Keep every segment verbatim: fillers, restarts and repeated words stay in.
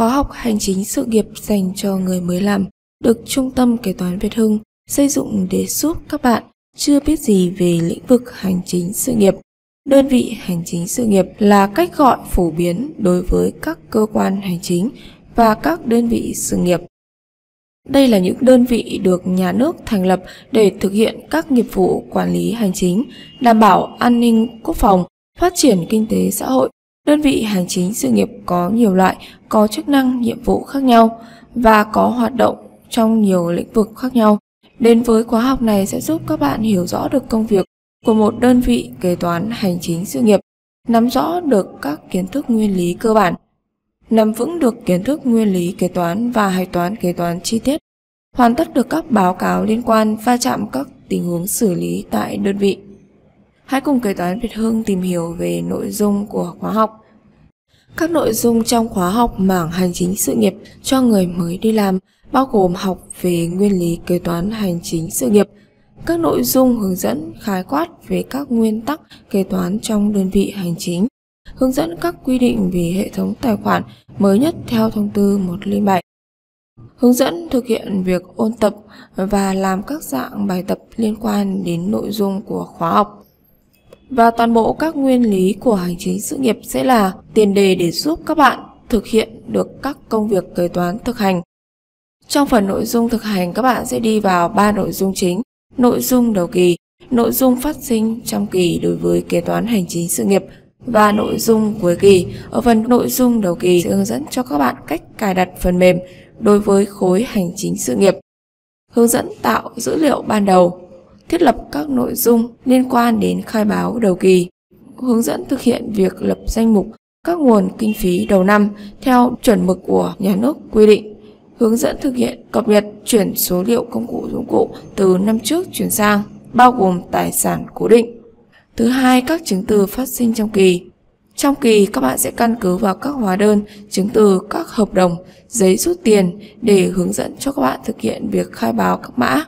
Khóa học hành chính sự nghiệp dành cho người mới làm được Trung tâm Kế toán Việt Hưng xây dựng để giúp các bạn chưa biết gì về lĩnh vực hành chính sự nghiệp. Đơn vị hành chính sự nghiệp là cách gọi phổ biến đối với các cơ quan hành chính và các đơn vị sự nghiệp. Đây là những đơn vị được nhà nước thành lập để thực hiện các nghiệp vụ quản lý hành chính, đảm bảo an ninh quốc phòng, phát triển kinh tế xã hội. Đơn vị hành chính sự nghiệp có nhiều loại, có chức năng, nhiệm vụ khác nhau và có hoạt động trong nhiều lĩnh vực khác nhau. Đến với khóa học này sẽ giúp các bạn hiểu rõ được công việc của một đơn vị kế toán hành chính sự nghiệp, nắm rõ được các kiến thức nguyên lý cơ bản, nắm vững được kiến thức nguyên lý kế toán và hạch toán kế toán chi tiết, hoàn tất được các báo cáo liên quan, va chạm các tình huống xử lý tại đơn vị. Hãy cùng Kế toán Việt Hưng tìm hiểu về nội dung của khóa học. Các nội dung trong khóa học mảng hành chính sự nghiệp cho người mới đi làm bao gồm học về nguyên lý kế toán hành chính sự nghiệp, các nội dung hướng dẫn khái quát về các nguyên tắc kế toán trong đơn vị hành chính, hướng dẫn các quy định về hệ thống tài khoản mới nhất theo thông tư một không bảy, hướng dẫn thực hiện việc ôn tập và làm các dạng bài tập liên quan đến nội dung của khóa học. Và toàn bộ các nguyên lý của hành chính sự nghiệp sẽ là tiền đề để giúp các bạn thực hiện được các công việc kế toán thực hành. Trong phần nội dung thực hành, các bạn sẽ đi vào ba nội dung chính: nội dung đầu kỳ, nội dung phát sinh trong kỳ đối với kế toán hành chính sự nghiệp và nội dung cuối kỳ. Ở phần nội dung đầu kỳ sẽ hướng dẫn cho các bạn cách cài đặt phần mềm đối với khối hành chính sự nghiệp, hướng dẫn tạo dữ liệu ban đầu, thiết lập các nội dung liên quan đến khai báo đầu kỳ, hướng dẫn thực hiện việc lập danh mục các nguồn kinh phí đầu năm theo chuẩn mực của nhà nước quy định, hướng dẫn thực hiện cập nhật chuyển số liệu công cụ dụng cụ từ năm trước chuyển sang, bao gồm tài sản cố định. Thứ hai, các chứng từ phát sinh trong kỳ. Trong kỳ, các bạn sẽ căn cứ vào các hóa đơn, chứng từ, các hợp đồng, giấy rút tiền để hướng dẫn cho các bạn thực hiện việc khai báo các mã,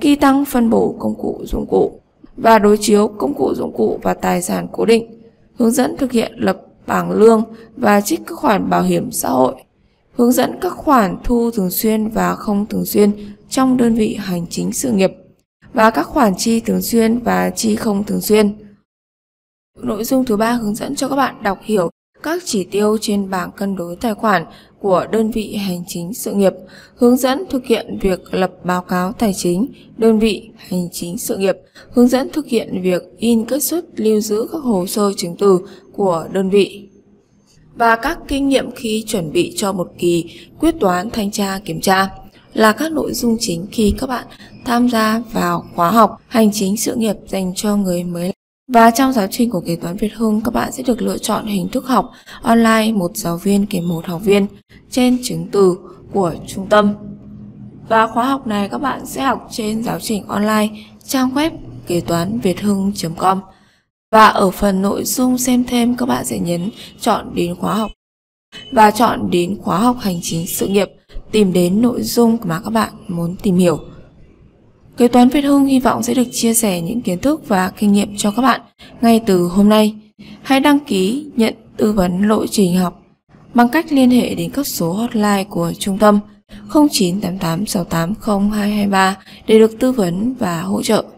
ghi tăng phân bổ công cụ dụng cụ và đối chiếu công cụ dụng cụ và tài sản cố định, hướng dẫn thực hiện lập bảng lương và trích các khoản bảo hiểm xã hội, hướng dẫn các khoản thu thường xuyên và không thường xuyên trong đơn vị hành chính sự nghiệp và các khoản chi thường xuyên và chi không thường xuyên. Nội dung thứ ba hướng dẫn cho các bạn đọc hiểu các chỉ tiêu trên bảng cân đối tài khoản của đơn vị hành chính sự nghiệp, hướng dẫn thực hiện việc lập báo cáo tài chính đơn vị hành chính sự nghiệp, hướng dẫn thực hiện việc in kết xuất lưu giữ các hồ sơ chứng từ của đơn vị. Và các kinh nghiệm khi chuẩn bị cho một kỳ quyết toán thanh tra kiểm tra là các nội dung chính khi các bạn tham gia vào khóa học hành chính sự nghiệp dành cho người mới. Và trong giáo trình của Kế toán Việt Hưng, các bạn sẽ được lựa chọn hình thức học online một giáo viên kèm một học viên trên chứng từ của trung tâm. Và khóa học này các bạn sẽ học trên giáo trình online trang web kế toán việt hưng chấm com. Và ở phần nội dung xem thêm, các bạn sẽ nhấn chọn đến khóa học và chọn đến khóa học hành chính sự nghiệp, tìm đến nội dung mà các bạn muốn tìm hiểu. Kế toán Việt Hưng hy vọng sẽ được chia sẻ những kiến thức và kinh nghiệm cho các bạn ngay từ hôm nay. Hãy đăng ký nhận tư vấn lộ trình học bằng cách liên hệ đến các số hotline của trung tâm không chín tám tám sáu tám không hai hai ba để được tư vấn và hỗ trợ.